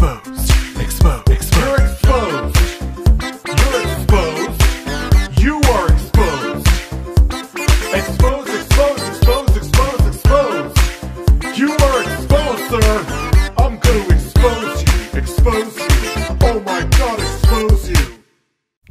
exposed. Exposed. Exposed. You're exposed. You're exposed. You are exposed. Exposed, exposed, exposed, exposed, exposed. You are exposed, sir. I'm gonna expose you. Expose you. Oh my god, expose you.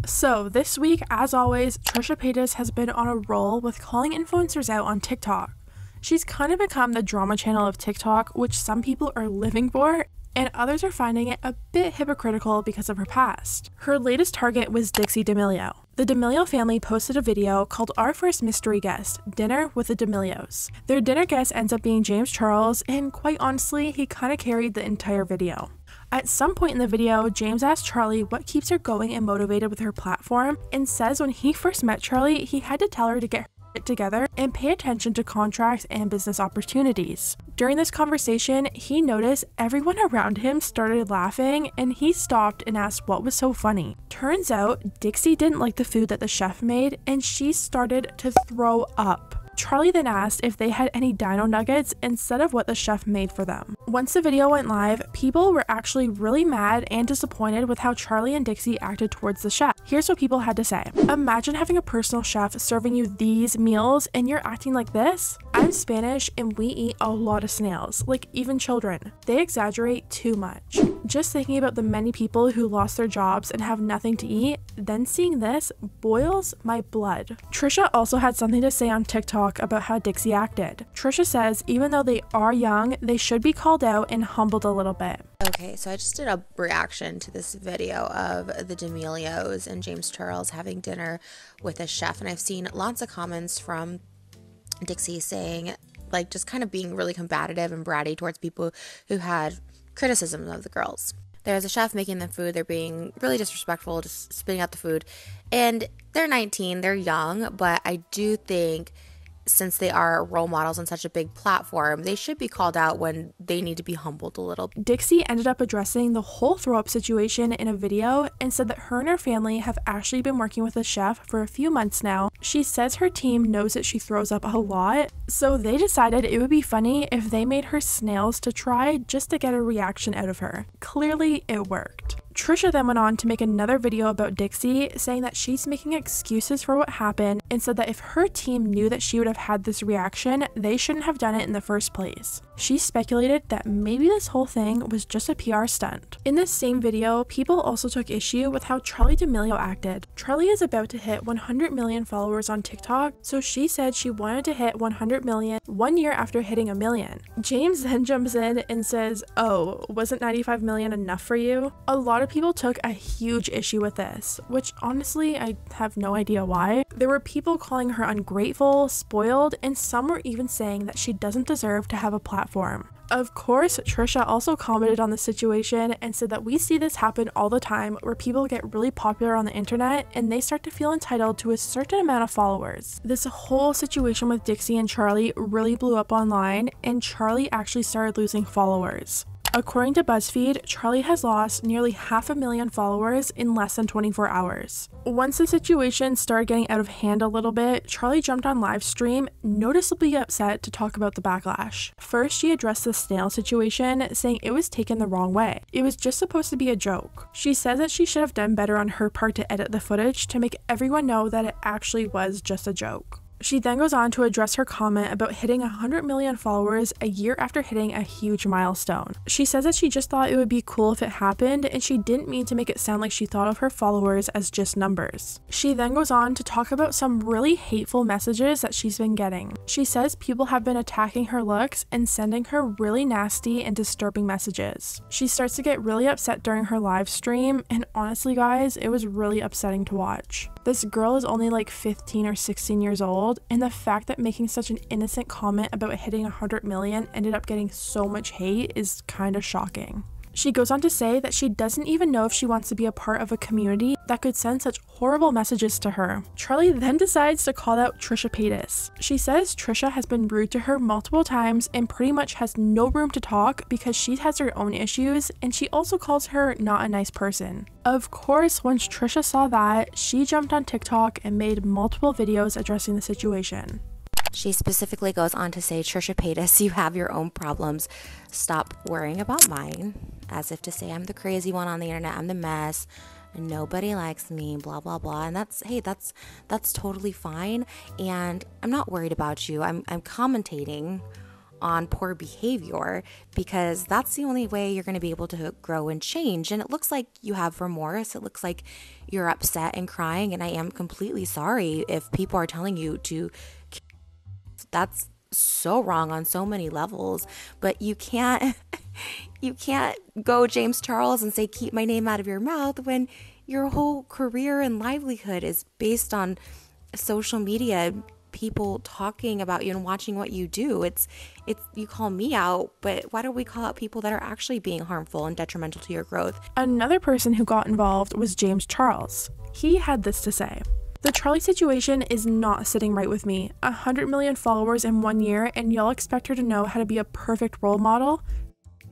So this week, as always, Trisha Paytas has been on a roll with calling influencers out on TikTok. She's kind of become the drama channel of TikTok, which some people are living for, and others are finding it a bit hypocritical because of her past. Her latest target was Dixie D'Amelio. The D'Amelio family posted a video called Our First Mystery Guest, Dinner with the D'Amelios. Their dinner guest ends up being James Charles, and quite honestly, he kind of carried the entire video. At some point in the video, James asked Charli what keeps her going and motivated with her platform, and says when he first met Charli, he had to tell her to get her shit together and pay attention to contracts and business opportunities. During this conversation, he noticed everyone around him started laughing, and he stopped and asked what was so funny. Turns out, Dixie didn't like the food that the chef made, and she started to throw up. Charli then asked if they had any dino nuggets instead of what the chef made for them. Once the video went live, people were actually really mad and disappointed with how Charli and Dixie acted towards the chef. Here's what people had to say. Imagine having a personal chef serving you these meals and you're acting like this? I'm Spanish and we eat a lot of snails, like even children. They exaggerate too much. Just thinking about the many people who lost their jobs and have nothing to eat, then seeing this boils my blood. Trisha also had something to say on TikTok about how Dixie acted. Trisha says even though they are young, they should be called out and humbled a little bit. Okay, so I just did a reaction to this video of the D'Amelios and James Charles having dinner with a chef, and I've seen lots of comments from Dixie saying, like, just kind of being really combative and bratty towards people who had criticism of the girls. There's a chef making them food, they're being really disrespectful, just spitting out the food, and they're 19, they're young, but I do think since they are role models on such a big platform, they should be called out when they need to be humbled a little. Dixie ended up addressing the whole throw-up situation in a video and said that her and her family have actually been working with a chef for a few months now. She says her team knows that she throws up a lot, so they decided it would be funny if they made her snails to try just to get a reaction out of her. Clearly, it worked. Trisha then went on to make another video about Dixie, saying that she's making excuses for what happened and said that if her team knew that she would have had this reaction, they shouldn't have done it in the first place. She speculated that maybe this whole thing was just a PR stunt. In this same video, people also took issue with how Charli D'Amelio acted. Charli is about to hit 100 million followers on TikTok, so she said she wanted to hit 100 million 1 year after hitting a million. James then jumps in and says, oh, wasn't 95 million enough for you? A lot of people took a huge issue with this, which honestly I have no idea why. There were people calling her ungrateful, spoiled, and some were even saying that she doesn't deserve to have a platform. Of course, Trisha also commented on the situation and said that we see this happen all the time where people get really popular on the internet and they start to feel entitled to a certain amount of followers. This whole situation with Dixie and Charli really blew up online, and Charli actually started losing followers. According to BuzzFeed, Charli has lost nearly 500,000 followers in less than 24 hours. Once the situation started getting out of hand a little bit, Charli jumped on live stream, noticeably upset, to talk about the backlash. First, she addressed the snail situation, saying it was taken the wrong way. It was just supposed to be a joke. She says that she should have done better on her part to edit the footage to make everyone know that it actually was just a joke. She then goes on to address her comment about hitting 100 million followers a year after hitting a huge milestone. She says that she just thought it would be cool if it happened, and she didn't mean to make it sound like she thought of her followers as just numbers. She then goes on to talk about some really hateful messages that she's been getting. She says people have been attacking her looks and sending her really nasty and disturbing messages. She starts to get really upset during her live stream, and honestly guys, it was really upsetting to watch. This girl is only like 15 or 16 years old, and the fact that making such an innocent comment about hitting 100 million ended up getting so much hate is kind of shocking. She goes on to say that she doesn't even know if she wants to be a part of a community that could send such horrible messages to her. Charli then decides to call out Trisha Paytas. She says Trisha has been rude to her multiple times and pretty much has no room to talk because she has her own issues, and she also calls her not a nice person. Of course, once Trisha saw that, she jumped on TikTok and made multiple videos addressing the situation. She specifically goes on to say, Trisha Paytas, you have your own problems. Stop worrying about mine. as if to say, I'm the crazy one on the internet, I'm the mess, nobody likes me, blah, blah, blah. And that's, hey, that's totally fine. And I'm not worried about you. I'm commentating on poor behavior because that's the only way you're going to be able to grow and change. And it looks like you have remorse. It looks like you're upset and crying. And I am completely sorry if people are telling you to, that's so wrong on so many levels, but you can't go James Charles and say, keep my name out of your mouth when your whole career and livelihood is based on social media, people talking about you and watching what you do. It's you call me out, but why don't we call out people that are actually being harmful and detrimental to your growth? Another person who got involved was James Charles. He had this to say. The Charli situation is not sitting right with me. 100 million followers in 1 year and y'all expect her to know how to be a perfect role model?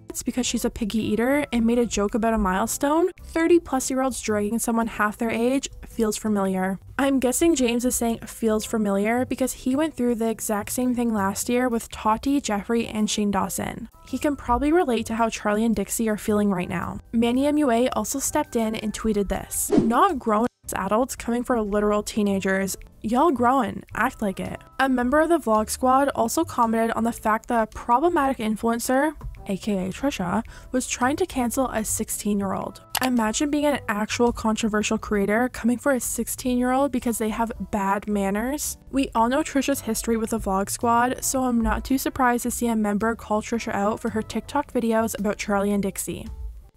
It's because she's a picky eater and made a joke about a milestone? 30-plus-year-olds dragging someone half their age feels familiar. I'm guessing James is saying feels familiar because he went through the exact same thing last year with Tati, Jeffree, and Shane Dawson. He can probably relate to how Charli and Dixie are feeling right now. Manny MUA also stepped in and tweeted this. Not grown adults coming for literal teenagers. Y'all growin', act like it. A member of the vlog squad also commented on the fact that a problematic influencer, aka Trisha, was trying to cancel a 16-year-old. Imagine being an actual controversial creator coming for a 16-year-old because they have bad manners. We all know Trisha's history with the vlog squad, so I'm not too surprised to see a member call Trisha out for her TikTok videos about Charli and Dixie.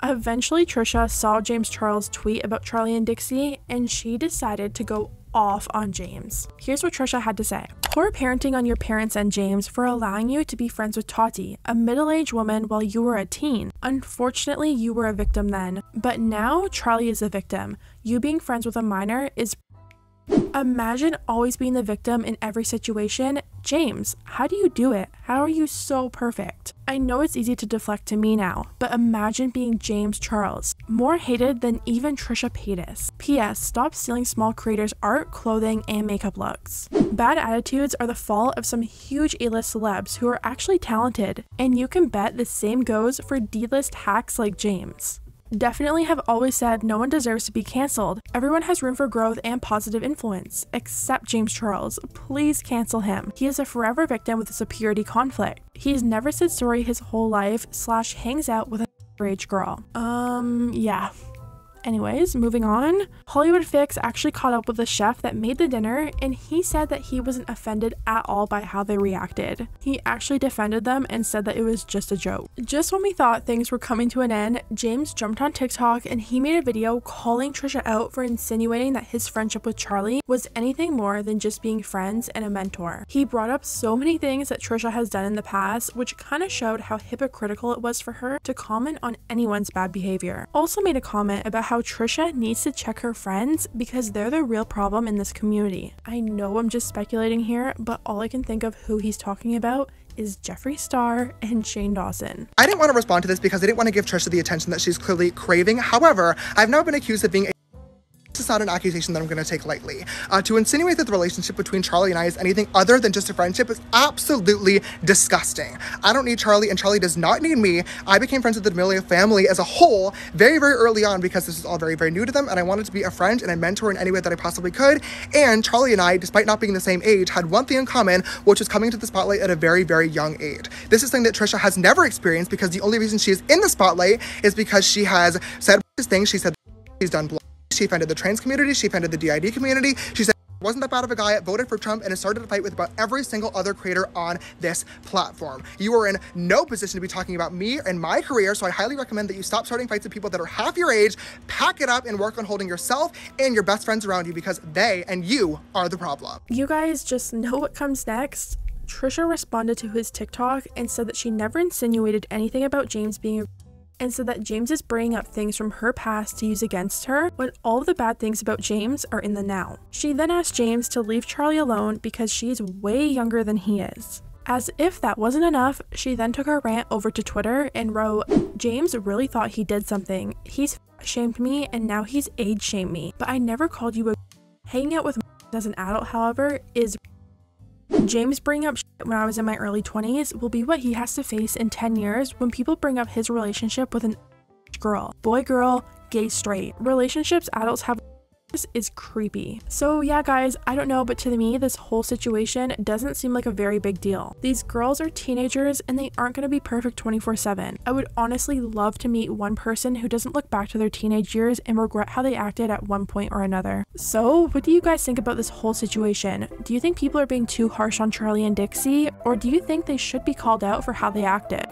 Eventually, Trisha saw James Charles' tweet about Charli and Dixie, and she decided to go off on James. Here's what Trisha had to say. Poor parenting on your parents and James for allowing you to be friends with Tati, a middle-aged woman, while you were a teen. Unfortunately, you were a victim then, but now Charli is a victim. You being friends with a minor is... Imagine always being the victim in every situation. James, how do you do it? How are you so perfect? I know it's easy to deflect to me now, but imagine being James Charles. More hated than even Trisha Paytas. P.S. Stop stealing small creators' art, clothing, and makeup looks. Bad attitudes are the fault of some huge A-list celebs who are actually talented, and you can bet the same goes for D-list hacks like James. Definitely have always said no one deserves to be cancelled. Everyone has room for growth and positive influence, except James Charles. Please cancel him. He is a forever victim with this purity conflict. He has never said sorry his whole life, / hangs out with an underage girl. Yeah. Anyways, moving on. Hollywood Fix actually caught up with the chef that made the dinner, and he said that he wasn't offended at all by how they reacted. He actually defended them and said that it was just a joke. Just when we thought things were coming to an end, James jumped on TikTok and he made a video calling Trisha out for insinuating that his friendship with Charli was anything more than just being friends and a mentor. He brought up so many things that Trisha has done in the past, which kind of showed how hypocritical it was for her to comment on anyone's bad behavior. Also made a comment about how Trisha needs to check her friends because they're the real problem in this community. I know I'm just speculating here, but all I can think of who he's talking about is Jeffree Star and Shane Dawson. I didn't want to respond to this because I didn't want to give Trisha the attention that she's clearly craving. However, I've now been accused of being a... This is not an accusation that I'm going to take lightly. To insinuate that the relationship between Charli and I is anything other than just a friendship is absolutely disgusting. I don't need Charli, and Charli does not need me. I became friends with the D'Amelio family as a whole very, very early on because this is all very, very new to them, and I wanted to be a friend and a mentor in any way that I possibly could. And Charli and I, despite not being the same age, had one thing in common, which was coming to the spotlight at a very, very young age. This is something that Trisha has never experienced because the only reason she is in the spotlight is because she has said things. She said she's done. She offended the trans community, she offended the DID community, she said wasn't that bad of a guy, voted for Trump, and has started a fight with about every single other creator on this platform. You are in no position to be talking about me and my career, so I highly recommend that you stop starting fights with people that are half your age, pack it up, and work on holding yourself and your best friends around you because they and you are the problem. You guys just know what comes next. Trisha responded to his TikTok and said that she never insinuated anything about James being a... and said that James is bringing up things from her past to use against her when all the bad things about James are in the now. She then asked James to leave Charli alone because she's way younger than he is. As if that wasn't enough, she then took her rant over to Twitter and wrote, James really thought he did something. He's shamed me and now he's age shamed me, but I never called you a... Hanging out with as an adult, however, is... James bringing up when I was in my early 20s will be what he has to face in 10 years when people bring up his relationship with an girl. Boy, girl, gay, straight. Relationships adults have is creepy. So yeah guys, I don't know, but to me this whole situation doesn't seem like a very big deal. These girls are teenagers and they aren't going to be perfect 24/7. I would honestly love to meet one person who doesn't look back to their teenage years and regret how they acted at one point or another. So what do you guys think about this whole situation? Do you think people are being too harsh on Charli and Dixie, or do you think they should be called out for how they acted?